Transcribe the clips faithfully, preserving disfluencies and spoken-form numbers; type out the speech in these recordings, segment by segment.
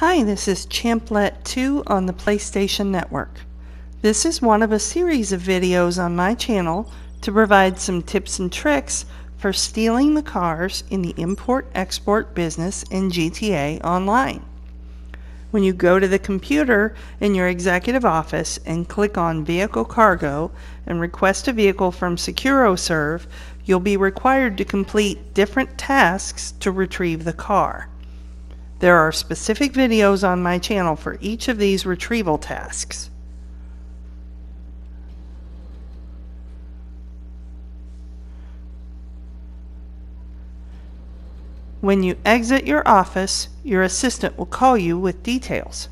Hi, this is Champlette two on the PlayStation Network. This is one of a series of videos on my channel to provide some tips and tricks for stealing the cars in the import/export business in G T A Online. When you go to the computer in your executive office and click on Vehicle Cargo and request a vehicle from SecuroServe, you'll be required to complete different tasks to retrieve the car. There are specific videos on my channel for each of these retrieval tasks. When you exit your office, your assistant will call you with details.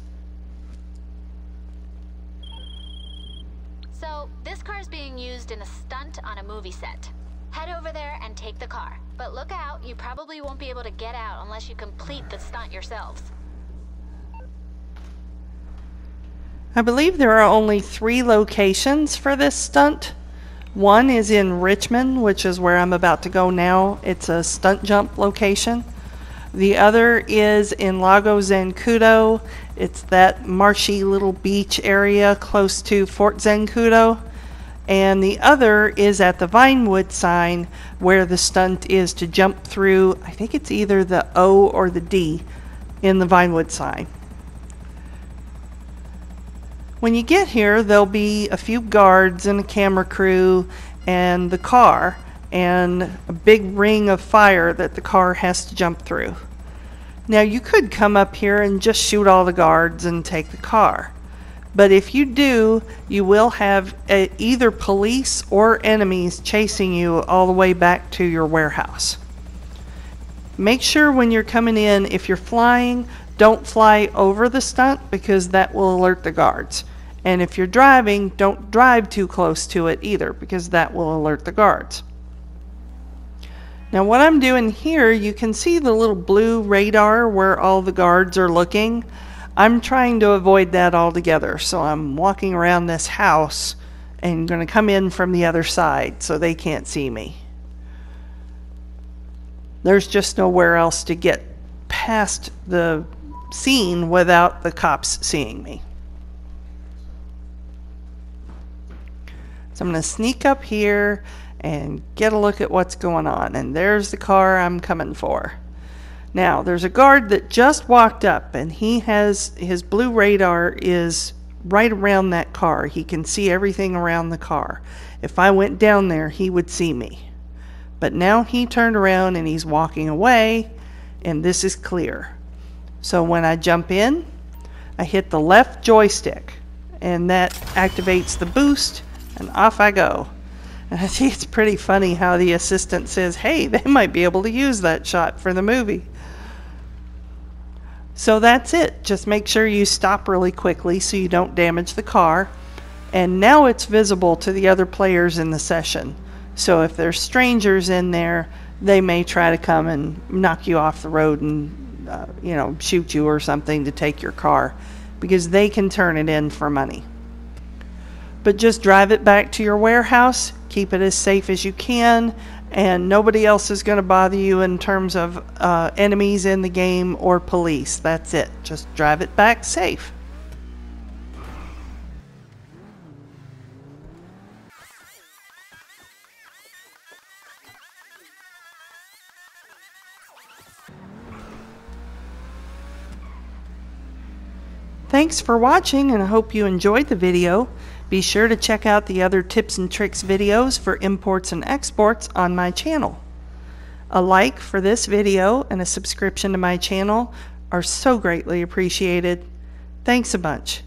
So, this car is being used in a stunt on a movie set. Head over there and take the car. But look out, you probably won't be able to get out unless you complete the stunt yourselves. I believe there are only three locations for this stunt. One is in Richmond, which is where I'm about to go now. It's a stunt jump location. The other is in Lago Zancudo. It's that marshy little beach area close to Fort Zancudo. And the other is at the Vinewood sign where the stunt is to jump through, I think it's either the O or the D in the Vinewood sign. When you get here, there'll be a few guards and a camera crew and the car and a big ring of fire that the car has to jump through. Now you could come up here and just shoot all the guards and take the car. But if you do, you will have uh, either police or enemies chasing you all the way back to your warehouse. Make sure when you're coming in, if you're flying, don't fly over the stunt because that will alert the guards. And if you're driving, don't drive too close to it either because that will alert the guards. Now what I'm doing here, you can see the little blue radar where all the guards are looking. I'm trying to avoid that altogether, so I'm walking around this house and going to come in from the other side so they can't see me. There's just nowhere else to get past the scene without the cops seeing me. So I'm going to sneak up here and get a look at what's going on, and there's the car I'm coming for. Now, there's a guard that just walked up, and he has his blue radar is right around that car. He can see everything around the car. If I went down there, he would see me. But now he turned around and he's walking away, and this is clear. So when I jump in, I hit the left joystick, and that activates the boost, and off I go. And I think it's pretty funny how the assistant says, hey, they might be able to use that shot for the movie. So that's it. Just make sure you stop really quickly so you don't damage the car. And now it's visible to the other players in the session. So if there's strangers in there, they may try to come and knock you off the road and uh, you know, shoot you or something to take your car because they can turn it in for money. But just drive it back to your warehouse, keep it as safe as you can, and nobody else is going to bother you in terms of uh, enemies in the game or police. That's it. Just drive it back safe. Thanks for watching, and I hope you enjoyed the video. Be sure to check out the other tips and tricks videos for imports and exports on my channel. A like for this video and a subscription to my channel are so greatly appreciated. Thanks a bunch.